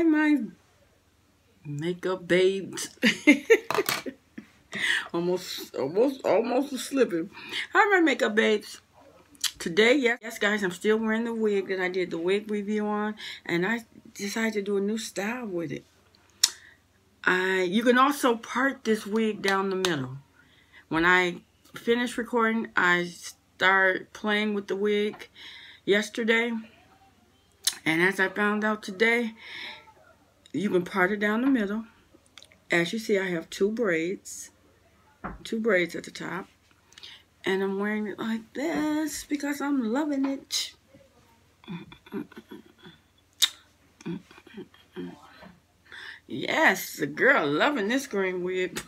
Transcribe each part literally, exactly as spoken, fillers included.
Hi, my makeup babes. almost, almost, almost was slipping. Hi, my makeup babes. Today, yes, yes, guys, I'm still wearing the wig that I did the wig review on, and I decided to do a new style with it. I, you can also part this wig down the middle. When I finish recording, I start playing with the wig yesterday. And as I found out today, you can part it down the middle. As you see, I have two braids. Two braids at the top. And I'm wearing it like this because I'm loving it. Yes, the girl loving this green wig.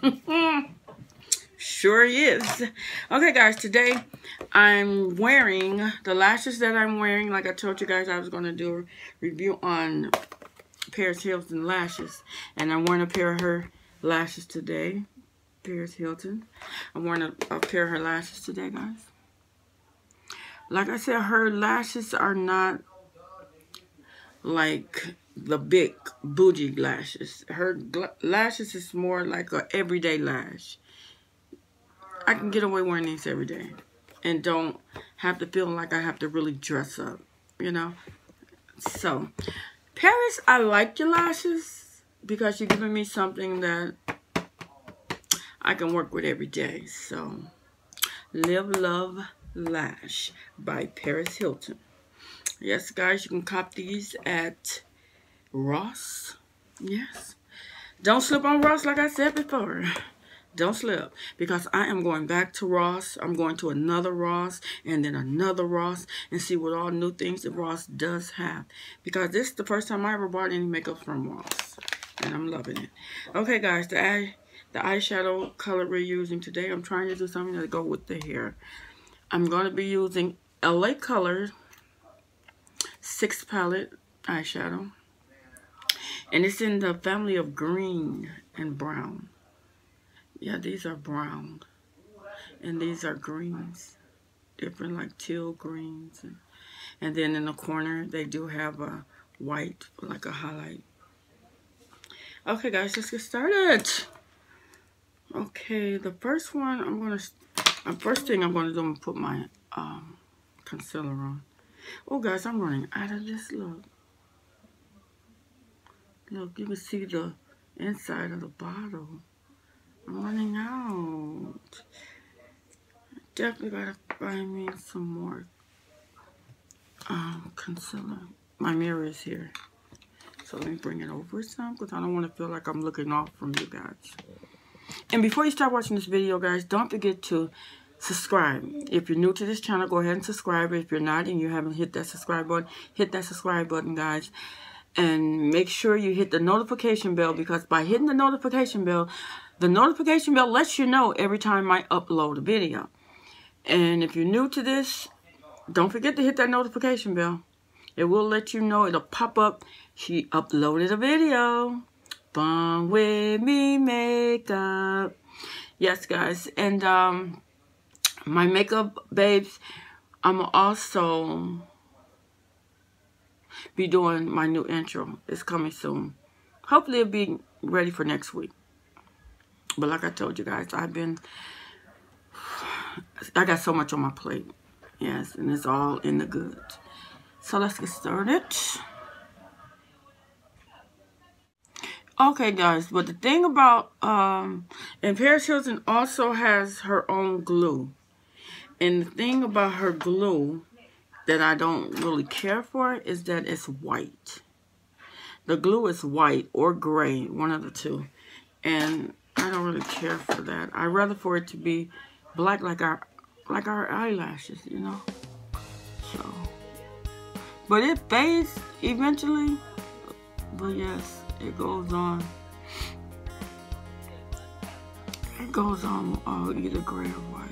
Sure is. Okay, guys, today I'm wearing the lashes that I'm wearing. Like I told you guys, I was going to do a review on Paris Hilton lashes. And I'm wearing a pair of her lashes today. Paris Hilton. I'm wearing a, a pair of her lashes today, guys. Like I said, her lashes are not like the big bougie lashes. Her lashes is more like an everyday lash. I can get away wearing these every day and don't have to feel like I have to really dress up, you know. So, Paris, I like your lashes because you're giving me something that I can work with every day. So, Live, Love, Lash by Paris Hilton. Yes, guys, you can cop these at Ross. Yes. Don't slip on Ross like I said before. Don't slip, because I am going back to Ross. I'm going to another Ross and then another Ross and see what all new things that Ross does have. Because this is the first time I ever bought any makeup from Ross. And I'm loving it. Okay, guys, the eye, the eyeshadow color we're using today, I'm trying to do something to go with the hair. I'm going to be using L A Color six palette eyeshadow. And it's in the family of green and brown. Yeah, these are brown, and these are greens, different like teal greens. And, and then in the corner, they do have a white, like a highlight. Okay, guys, let's get started. Okay, the first one I'm going to, the first thing I'm going to do, I'm going to put my um, concealer on. Oh, guys, I'm running out of this, look. Look, you can see the inside of the bottle. I'm running out. Definitely gotta find me some more um, concealer. My mirror is here. So let me bring it over some because I don't want to feel like I'm looking off from you guys. And before you start watching this video, guys, don't forget to subscribe. If you're new to this channel, go ahead and subscribe. If you're not and you haven't hit that subscribe button, hit that subscribe button, guys. And make sure you hit the notification bell because by hitting the notification bell, the notification bell lets you know every time I upload a video. And if you're new to this, don't forget to hit that notification bell. It will let you know. It'll pop up. She uploaded a video. Fun with me makeup. Yes, guys. And um, my makeup babes, I'm also be doing my new intro. It's coming soon. Hopefully it'll be ready for next week. But like I told you guys, I've been, I got so much on my plate. Yes, and it's all in the good. So let's get started. Okay, guys, but the thing about, um, and Paris Hilton also has her own glue. And the thing about her glue that I don't really care for is that it's white. The glue is white or gray, one of the two. And I don't really care for that. I'd rather for it to be black like our like our eyelashes, you know. So, but it fades eventually. But yes, it goes on. It goes on uh, either gray or white.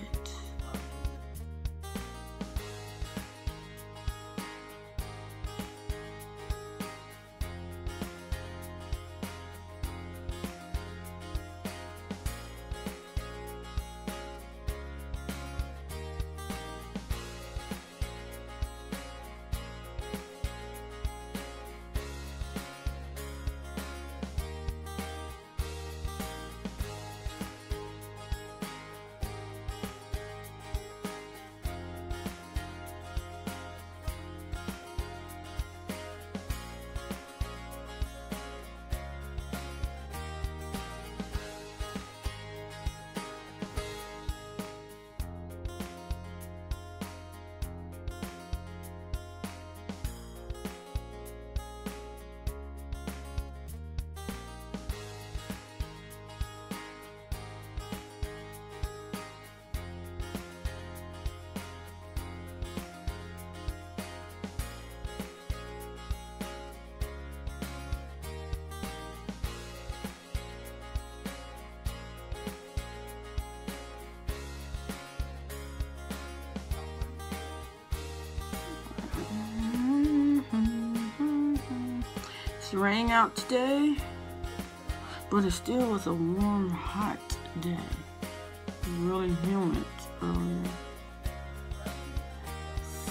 It's raining out today, but it still was a warm, hot day. It was really humid earlier.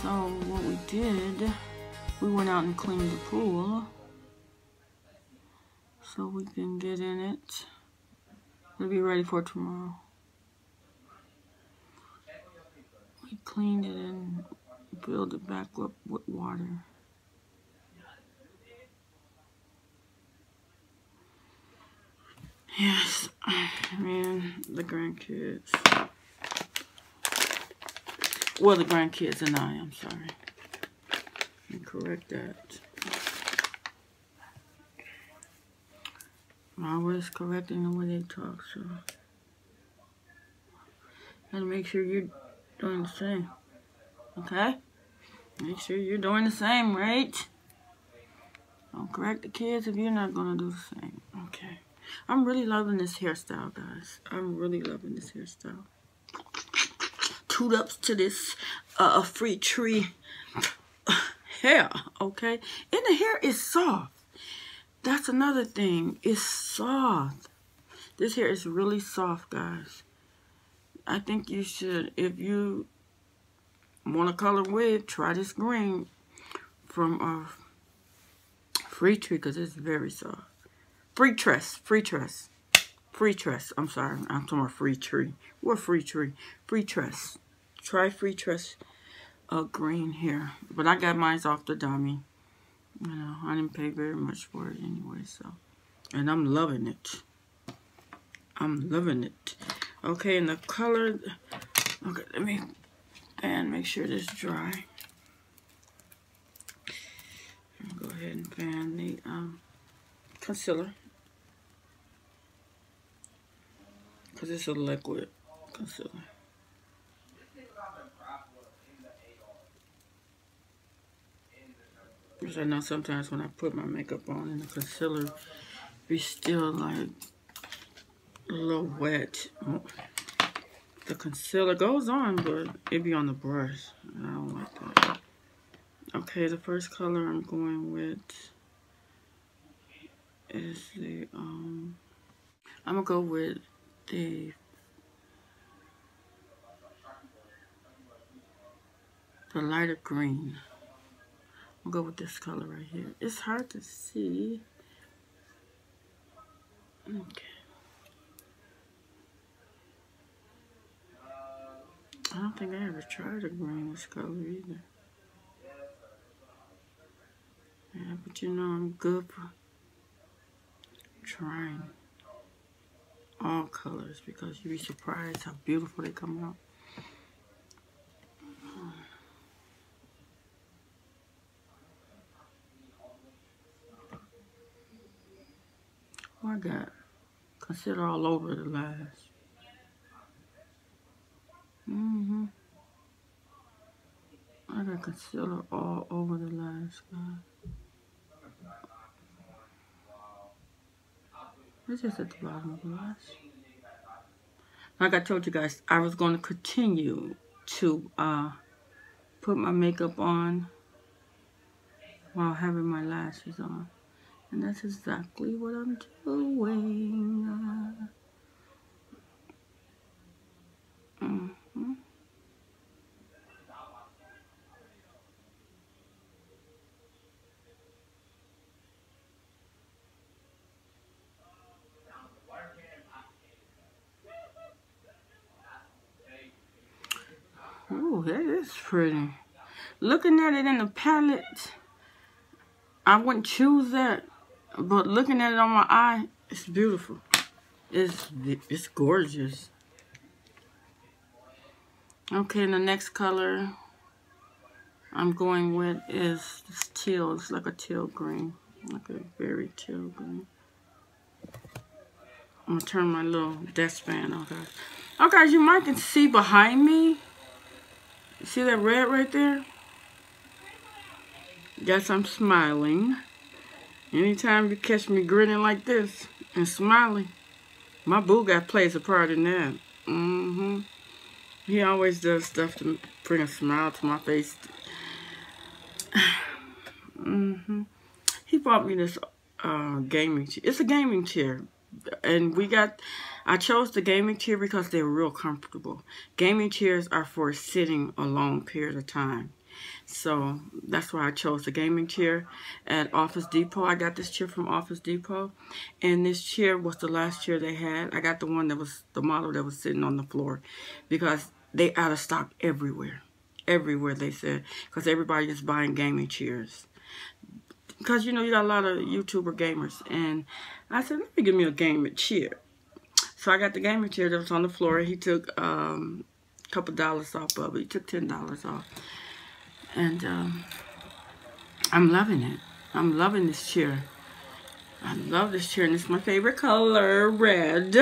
So what we did, we went out and cleaned the pool so we can get in it. It'll be ready for tomorrow. We cleaned it and filled it back up with water. Yes, man, the grandkids. Well, the grandkids and I, I'm sorry. Let me correct that. I'm always correcting the way they talk, so. Gotta make sure you're doing the same, okay? Make sure you're doing the same, right? Don't correct the kids if you're not gonna do the same, okay? I'm really loving this hairstyle, guys. I'm really loving this hairstyle. Toot ups to this uh, free tree hair, okay? And the hair is soft. That's another thing. It's soft. This hair is really soft, guys. I think you should, if you want a color wig, try this green from uh, Free Tree because it's very soft. Freetress, Freetress, Freetress. I'm sorry, I'm talking about Free Tree. What Free Tree? Freetress. Try Freetress uh, green hair. But I got mine off the dummy. You know, I didn't pay very much for it anyway, so. And I'm loving it. I'm loving it. Okay, and the color. Okay, let me fan, make sure this is dry. Go ahead and fan the um, concealer. Because it's a liquid concealer. Because I know sometimes when I put my makeup on and the concealer be still like a little wet. The concealer goes on, but it be on the brush. I don't like that. Okay, the first color I'm going with is the, um, I'm gonna go with the the lighter green. I'll go with this color right here. It's hard to see. Okay. I don't think I ever tried a green this color either. Yeah, but you know I'm good for trying all colors because you'd be surprised how beautiful they come out. Oh, I got consider all over the lash. Mm-hmm. I got concealer all over the lash, guys. It's just at the bottom of the lash. Like I told you guys, I was going to continue to uh, put my makeup on while having my lashes on. And that's exactly what I'm doing. Uh, mm-hmm. Oh, that is pretty. Looking at it in the palette, I wouldn't choose that. But looking at it on my eye, it's beautiful. It's, it's gorgeous. Okay, and the next color I'm going with is this teal. It's like a teal green. Like a very teal green. I'm going to turn my little desk fan off. Okay, oh, guys, you might can see behind me. See that red right there? Yes, I'm smiling. Anytime you catch me grinning like this and smiling, my boo guy plays a part in that. Mm-hmm. He always does stuff to bring a smile to my face. Mm-hmm. He bought me this uh, gaming chair. It's a gaming chair. And we got, I chose the gaming chair because they're real comfortable. Gaming chairs are for sitting a long period of time. So that's why I chose the gaming chair at Office Depot. I got this chair from Office Depot, and this chair was the last chair they had. I got the one that was the model that was sitting on the floor, because they out of stock everywhere. Everywhere, they said, because everybody is buying gaming chairs. Because, you know, you got a lot of YouTuber gamers. And I said, let me give me a gaming chair. So I got the gaming chair that was on the floor. He took um, a couple dollars off of it. He took ten dollars off. And um, I'm loving it. I'm loving this chair. I love this chair. And it's my favorite color, red.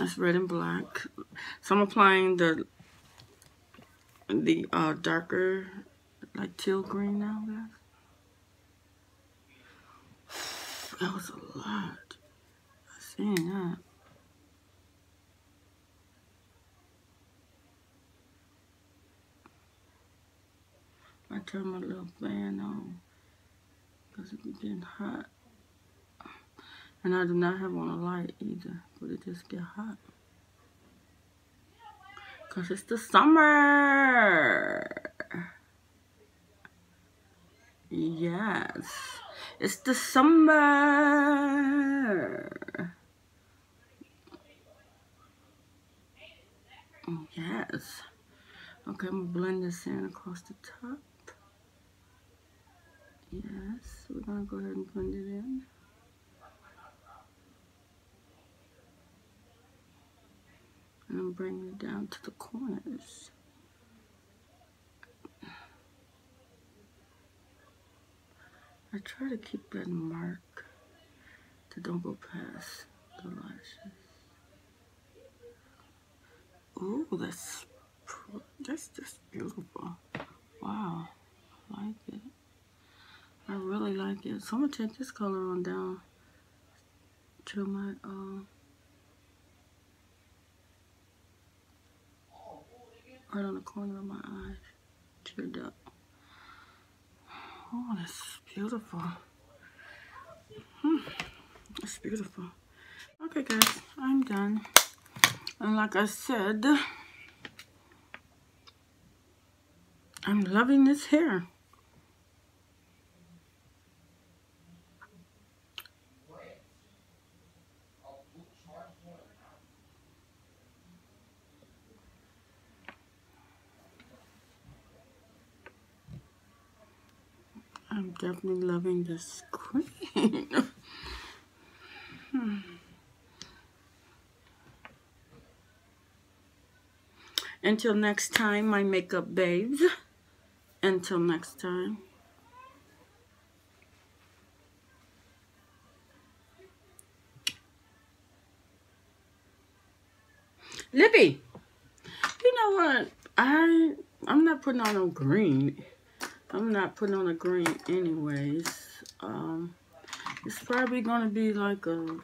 It's red and black. So I'm applying the, the uh, darker, like teal green now, guys. That was a lot. I seen that. I turned my little fan on because it was getting hot. And I do not have on a light either, but it just get hot. Because it's the summer. Yes. It's the summer. Yes. Okay, I'm going to blend this in across the top. Yes, we're going to go ahead and blend it in. And I'm bringing it down to the corners. I try to keep that mark that don't go past the lashes. Ooh, that's that's just beautiful. Wow, I like it. I really like it. So I'm gonna take this color on down to my uh, right on the corner of my eye, to the duck. Oh, that's beautiful. Hmm. That's beautiful. Okay, guys, I'm done. And like I said, I'm loving this hair. I'm definitely loving this cream. hmm. Until next time, my makeup babes. Until next time. Libby, you know what? I, I'm not putting on no green. I'm not putting on a green anyways. Um, it's probably gonna be like a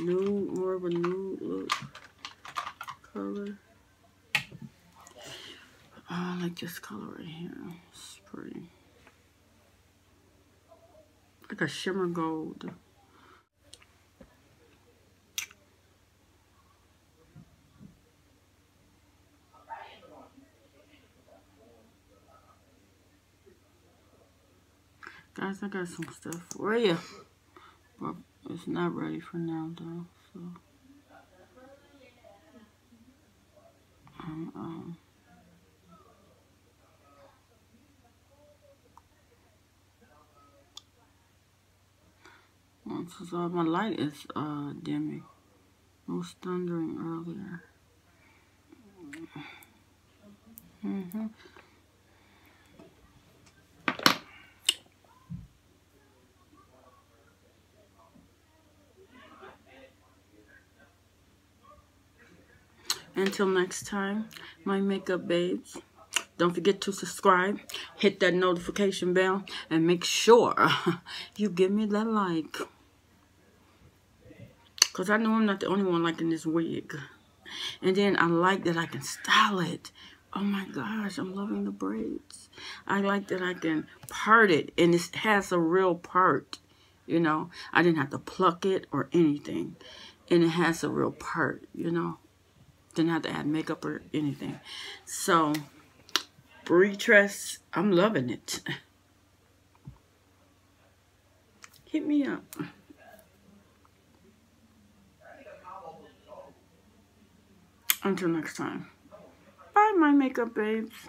nude, more of a nude look color. I like this color right here. It's pretty. Like a shimmer gold. Guys, I got some stuff for you, but it's not ready for now, though, so um, um. once it's all, my light is uh, dimming. It was thundering earlier. Mm-hmm. Until next time, my makeup babes, don't forget to subscribe, hit that notification bell, and make sure you give me that like. Because I know I'm not the only one liking this wig. And then I like that I can style it Oh my gosh, I'm loving the braids. I like that I can part it, and it has a real part, you know. I didn't have to pluck it or anything, and it has a real part, you know. Didn't have to add makeup or anything. So, Freetress, I'm loving it. Hit me up. Until next time. Bye, my makeup babes.